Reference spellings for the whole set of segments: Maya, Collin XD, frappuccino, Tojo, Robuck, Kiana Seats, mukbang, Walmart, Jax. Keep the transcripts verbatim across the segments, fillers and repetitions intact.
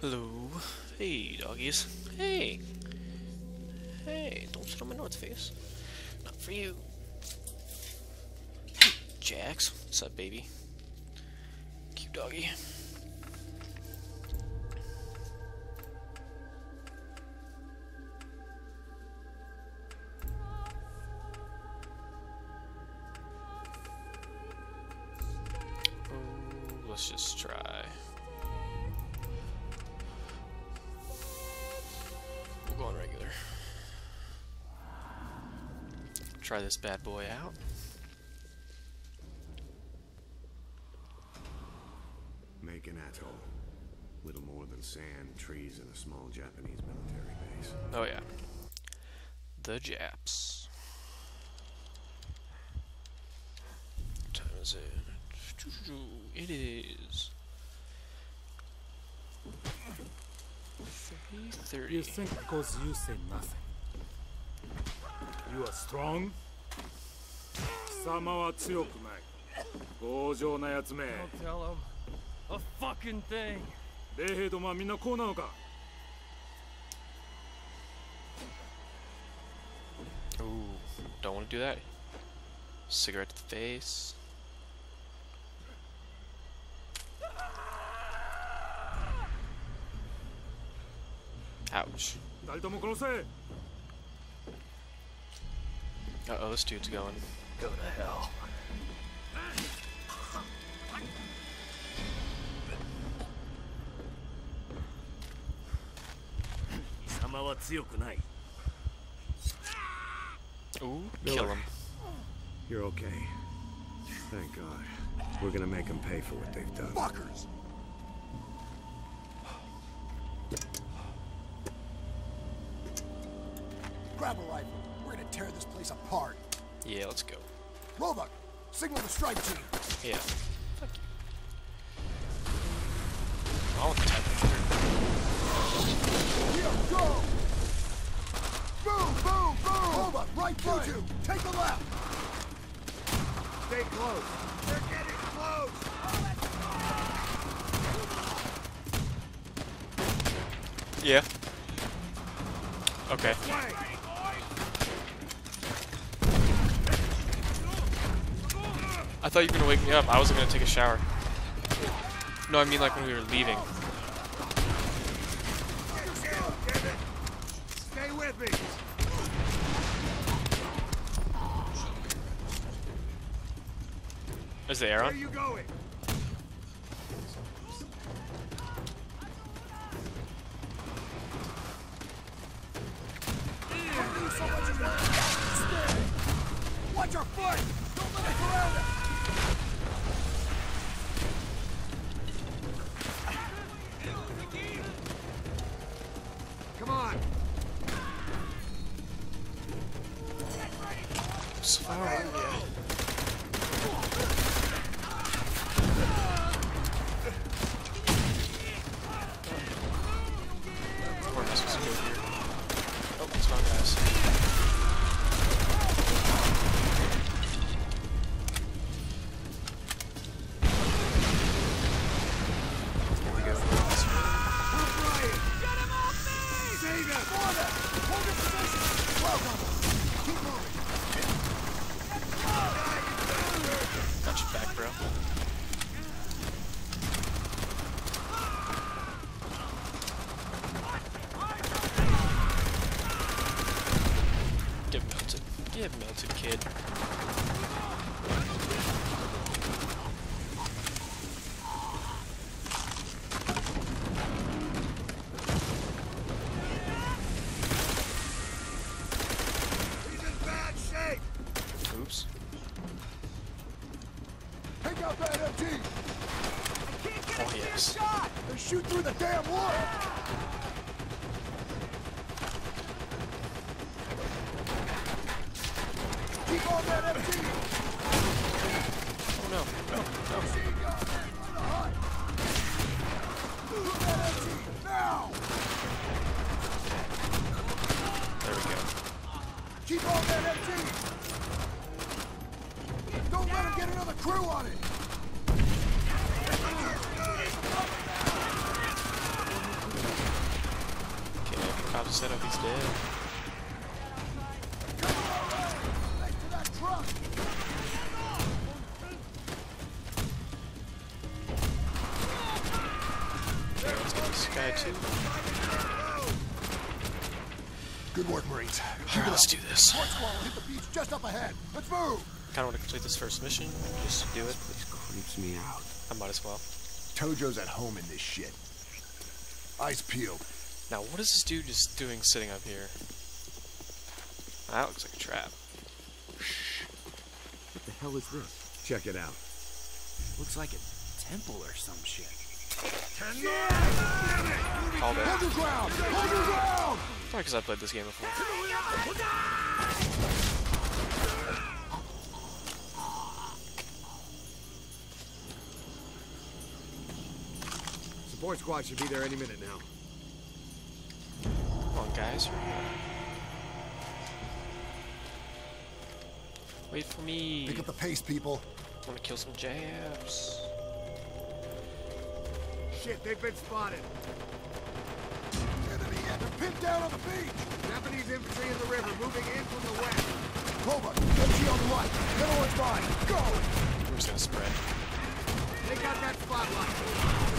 Hello. Hey, doggies. Hey. Hey, don't sit on my North Face. Not for you. Hey, Jax. What's up, baby? Cute doggy. Ooh, let's just try. We'll go on regular. Try this bad boy out. Make an atoll. Little more than sand, trees, and a small Japanese military base. Oh yeah. The Japs. What time is it? It is three thirty. You think because you say nothing. You are strong. Sama wa tsuyoku nai. Goujou na yatsu me. Don't tell him a fucking thing. Reihei doma minna kou nano ka? Ooh, don't want to do that. Cigarette to the face. Ouch. Uh-oh, this dude's going. Go to hell. Ooh, kill him. You're okay. Thank God. We're gonna make them pay for what they've done. Fuckers! Grab a rifle. We're gonna tear this place apart. Yeah, let's go. Robuck, signal the strike team. Yeah. Fuck you. All the time. Here, go! Boom, boom, boom! Robuck, right through you. Take the left. Stay close. They're getting close. Oh, yeah. Okay. Wait. I thought you were gonna wake me up. I wasn't gonna take a shower. No, I mean like when we were leaving. Stay with me. Is the air on? Where are you going? Watch your foot! Don't let it around us! Come on! So far, yeah. Where am I supposed to go here? Oh, it's not nice. Shoot through the damn wall! Keep on that M T! Oh no, no, no. Move that M T now! There we go. Keep on that M T! Don't let him get another crew on it! set up, he's dead. Okay, let's get this guy too. Good work, Marines. Alright, let's do this. Hit the beach just up ahead. Let's move! Kinda wanna complete this first mission, just to do it. This creeps me out. I might as well. Tojo's at home in this shit. Eyes peeled. Now what is this dude just doing sitting up here? That looks like a trap. Shh. What the hell is this? Check it out. Looks like a temple or some shit. Call that. Hold your ground! Hold your ground! Probably because I played this game before. Support squad should be there any minute now. Come on, guys. Wait for me. Pick up the pace, people. I'm gonna kill some jabs. Shit, they've been spotted. Enemy, they're pinned down on the beach. Japanese infantry in the river, moving in from the west. Robuck, M G on the right. Middle is mine. Go. We're just gonna spread. They got that spotlight.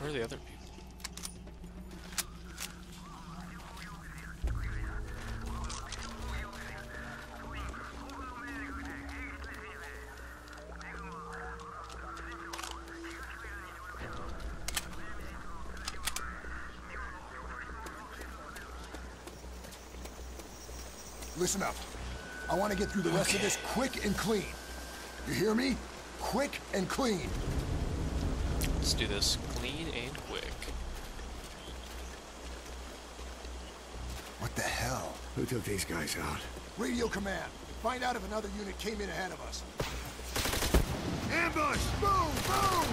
Where are the other people? Listen up. I want to get through the rest okay. of this quick and clean. You hear me? Quick and clean. Let's do this. Clean and quick. What the hell? Who took these guys out? Radio command. Find out if another unit came in ahead of us. Ambush! Boom! Boom!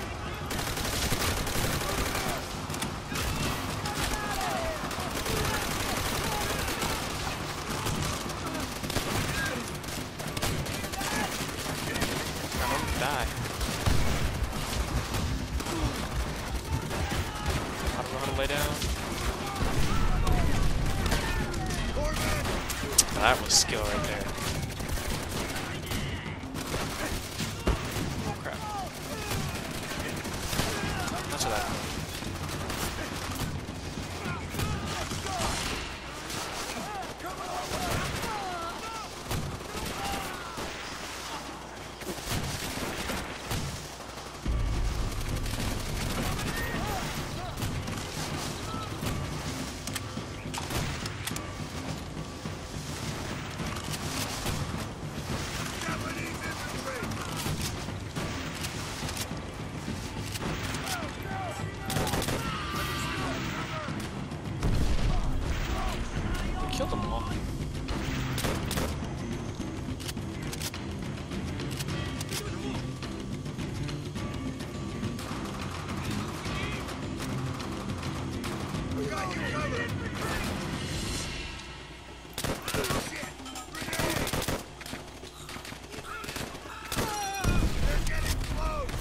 I'm gonna die. Lay down. That was skill right there. Oh crap. Much of that. Killed them all. We got you covered. They're getting close.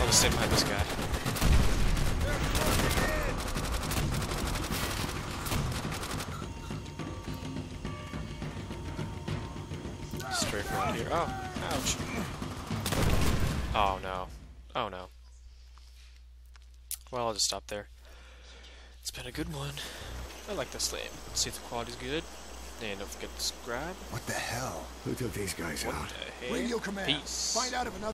I'll just sit behind this guy. Straight around here. Oh, ouch. Oh no. Oh no. Well, I'll just stop there. It's been a good one. I like this game. See if the quality's good. And don't forget to subscribe. What the hell? Who took these guys what out? The hell? Radio command. Peace. Find out if another.